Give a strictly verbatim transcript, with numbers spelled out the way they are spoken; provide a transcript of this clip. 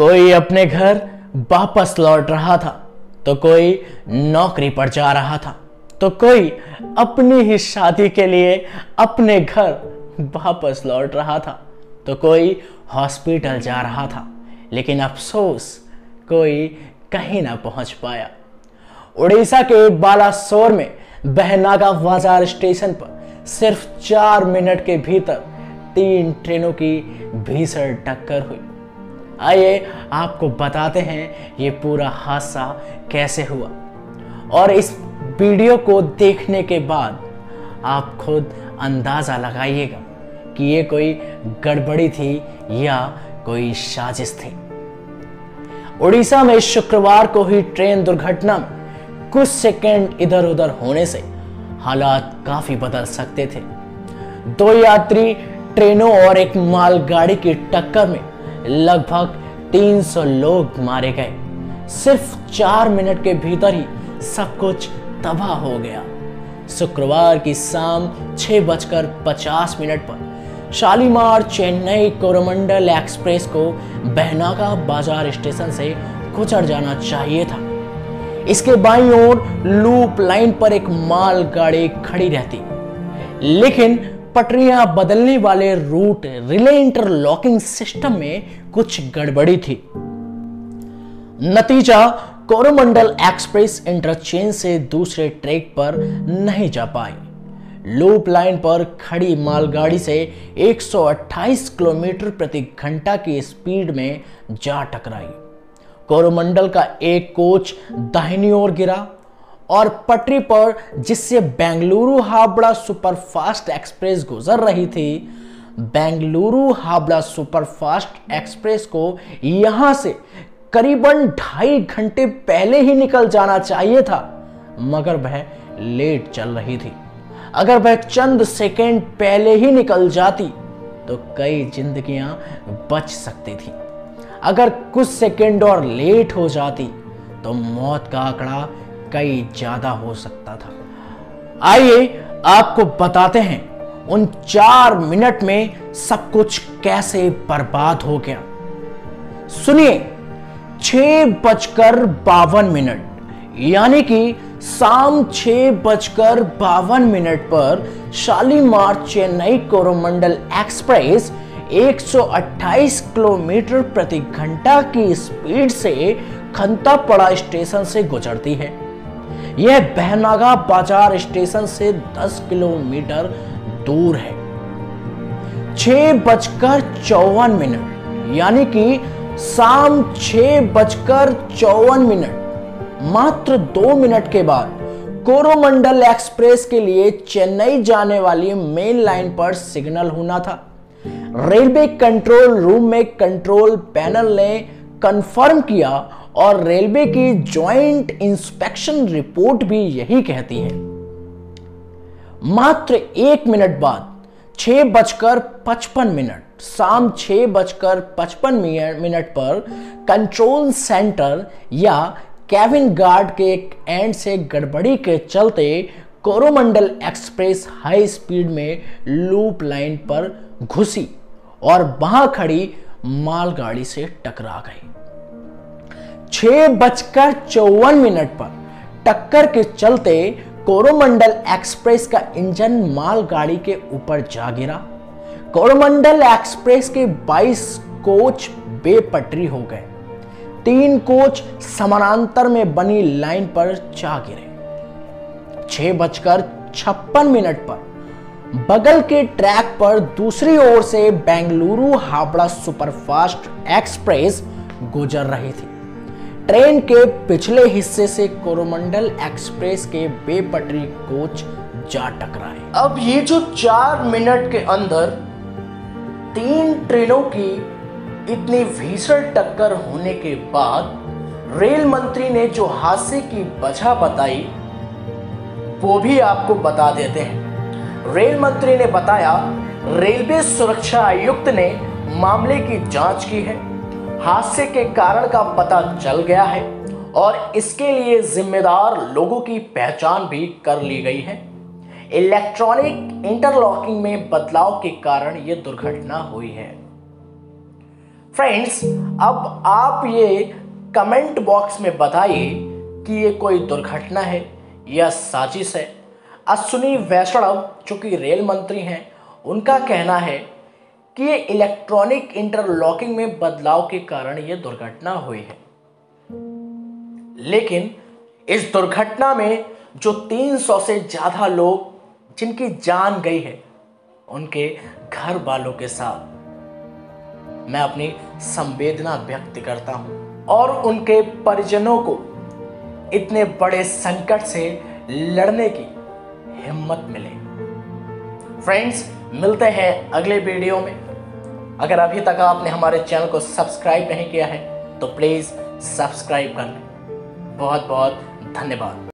कोई अपने घर वापस लौट रहा था, तो कोई नौकरी पर जा रहा था, तो कोई अपनी ही शादी के लिए अपने घर वापस लौट रहा था, तो कोई हॉस्पिटल जा रहा था। लेकिन अफसोस कोई कहीं ना पहुंच पाया। उड़ीसा के बालासोर में बहनागा बाजार स्टेशन पर सिर्फ चार मिनट के भीतर तीन ट्रेनों की भीषण टक्कर हुई। आइए आपको बताते हैं ये पूरा हादसा कैसे हुआ, और इस वीडियो को देखने के बाद आप खुद अंदाजा लगाइएगा कि ये कोई गड़बड़ी थी या कोई साजिश थी। उड़ीसा में शुक्रवार को हुई ट्रेन दुर्घटना में कुछ सेकंड इधर उधर होने से हालात काफी बदल सकते थे। दो यात्री ट्रेनों और एक मालगाड़ी की टक्कर में लगभग तीन सौ लोग मारे गए। सिर्फ चार मिनट के भीतर ही सब कुछ तबाह हो गया। शुक्रवार की शाम छह बजकर पचास मिनट पर शालीमार चेन्नई कोरोमंडल एक्सप्रेस को बहनागा बाजार स्टेशन से गुजर जाना चाहिए था। इसके बाईं ओर लूप लाइन पर एक मालगाड़ी खड़ी रहती, लेकिन पटरियां बदलने वाले रूट रिले इंटरलॉकिंग सिस्टम में कुछ गड़बड़ी थी। नतीजा, कोरोमंडल एक्सप्रेस इंटरचेंज से दूसरे ट्रैक पर नहीं जा पाई। लूप लाइन पर खड़ी मालगाड़ी से एक सौ अट्ठाईस किलोमीटर प्रति घंटा की स्पीड में जा टकराई। कोरोमंडल का एक कोच दाहिनी ओर गिरा और पटरी पर जिससे बेंगलुरु हावड़ा सुपरफास्ट एक्सप्रेस गुजर रही थी, बेंगलुरु हावड़ा सुपरफास्ट एक्सप्रेस को यहां से करीबन ढाई घंटे पहले ही निकल जाना चाहिए था, मगर वह लेट चल रही थी। अगर वह चंद सेकंड पहले ही निकल जाती तो कई जिंदगियां बच सकती थी। अगर कुछ सेकंड और लेट हो जाती तो मौत का आंकड़ा कई ज्यादा हो सकता था। आइए आपको बताते हैं उन चार मिनट में सब कुछ कैसे बर्बाद हो गया। सुनिए, छह बजकर बावन मिनट यानी कि शाम छह बजकर बावन मिनट पर शालीमार चेन्नई कोरोमंडल एक्सप्रेस एक सौ अट्ठाईस किलोमीटर प्रति घंटा की स्पीड से खंतापड़ा स्टेशन से गुजरती है। यह बहनागा बाजार स्टेशन से दस किलोमीटर दूर है। छह बजकर चौवन मिनट यानी कि शाम छह बजकर चौवन मिनट, मात्र दो मिनट के बाद कोरोमंडल एक्सप्रेस के लिए चेन्नई जाने वाली मेन लाइन पर सिग्नल होना था। रेलवे कंट्रोल रूम में कंट्रोल पैनल ने कंफर्म किया और रेलवे की ज्वाइंट इंस्पेक्शन रिपोर्ट भी यही कहती है। मात्र एक मिनट बाद छह बजकर पचपन मिनट शाम छह बजकर पचपन मिनट पर कंट्रोल सेंटर या कैबिन गार्ड के एक एंड से गड़बड़ी के चलते कोरोमंडल एक्सप्रेस हाई स्पीड में लूप लाइन पर घुसी और वहां खड़ी मालगाड़ी से टकरा गई। छह बजकर चौवन मिनट पर टक्कर के चलते कोरोमंडल एक्सप्रेस का इंजन मालगाड़ी के ऊपर जा गिरा। कोरोमंडल एक्सप्रेस के बाईस कोच बेपटरी हो गए। तीन कोच समानांतर में बनी लाइन पर जा गिरे। छह बजकर छप्पन मिनट पर बगल के ट्रैक पर दूसरी ओर से बेंगलुरु हावड़ा सुपरफास्ट एक्सप्रेस गुजर रही थी। ट्रेन के पिछले हिस्से से कोरोमंडल एक्सप्रेस के बेपटरी कोच जा टकराए। अब ये जो चार मिनट के अंदर तीन ट्रेनों की इतनी भीषण टक्कर होने के बाद रेल मंत्री ने जो हादसे की वजह बताई वो भी आपको बता देते हैं। रेल मंत्री ने बताया, रेलवे सुरक्षा आयुक्त ने मामले की जांच की है, हादसे के कारण का पता चल गया है और इसके लिए जिम्मेदार लोगों की पहचान भी कर ली गई है। इलेक्ट्रॉनिक इंटरलॉकिंग में बदलाव के कारण यह दुर्घटना हुई है। फ्रेंड्स, अब आप ये कमेंट बॉक्स में बताइए कि ये कोई दुर्घटना है या साजिश है। अश्विनी वैष्णव जो कि रेल मंत्री हैं, उनका कहना है कि ये इलेक्ट्रॉनिक इंटरलॉकिंग में बदलाव के कारण ये दुर्घटना हुई है। लेकिन इस दुर्घटना में जो तीन सौ से ज़्यादा लोग जिनकी जान गई है, उनके घर वालों के साथ मैं अपनी संवेदना व्यक्त करता हूँ और उनके परिजनों को इतने बड़े संकट से लड़ने की हिम्मत मिले। फ्रेंड्स, मिलते हैं अगले वीडियो में। अगर अभी तक आपने हमारे चैनल को सब्सक्राइब नहीं किया है तो प्लीज़ सब्सक्राइब कर लें। बहुत बहुत धन्यवाद।